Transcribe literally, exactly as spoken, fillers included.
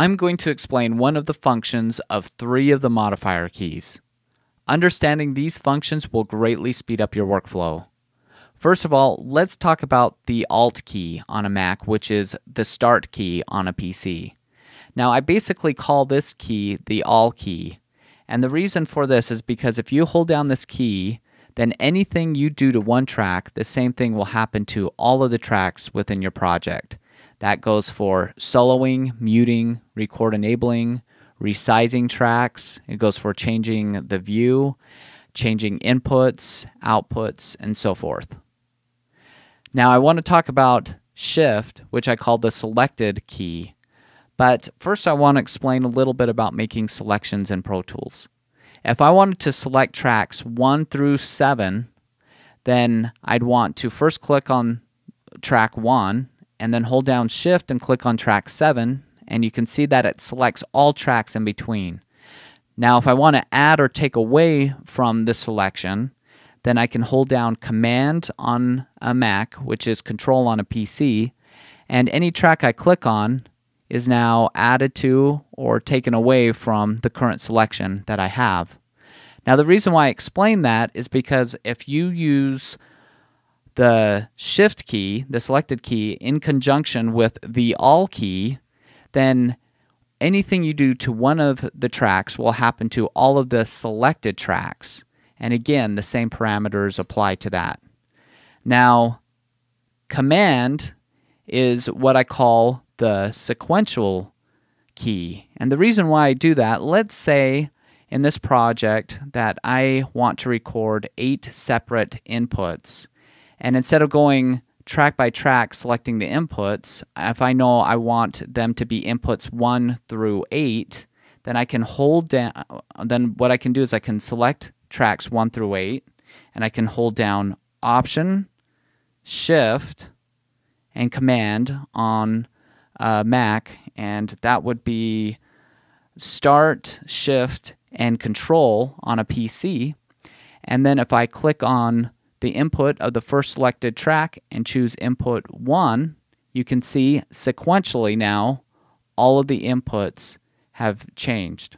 I'm going to explain one of the functions of three of the modifier keys. Understanding these functions will greatly speed up your workflow. First of all, let's talk about the Alt key on a Mac, which is the Start key on a P C. Now, I basically call this key the All key, and the reason for this is because if you hold down this key, then anything you do to one track, the same thing will happen to all of the tracks within your project. That goes for soloing, muting, record enabling, resizing tracks. It goes for changing the view, changing inputs, outputs, and so forth. Now I want to talk about Shift, which I call the Selected key. But first I want to explain a little bit about making selections in Pro Tools. If I wanted to select tracks one through seven, then I'd want to first click on track one and then hold down Shift and click on track seven, and you can see that it selects all tracks in between. Now if I want to add or take away from the selection, then I can hold down Command on a Mac, which is Control on a P C, and any track I click on is now added to or taken away from the current selection that I have. Now the reason why I explain that is because if you use the Shift key, the Selected key, in conjunction with the All key, then anything you do to one of the tracks will happen to all of the selected tracks. And again, the same parameters apply to that. Now, Command is what I call the sequential key. And the reason why I do that, let's say in this project that I want to record eight separate inputs. And instead of going track by track selecting the inputs, if I know I want them to be inputs one through eight, then I can hold down, then what I can do is I can select tracks one through eight, and I can hold down Option, Shift, and Command on uh, Mac, and that would be Start, Shift, and Control on a P C. And then if I click on the input of the first selected track and choose input one, you can see sequentially now all of the inputs have changed.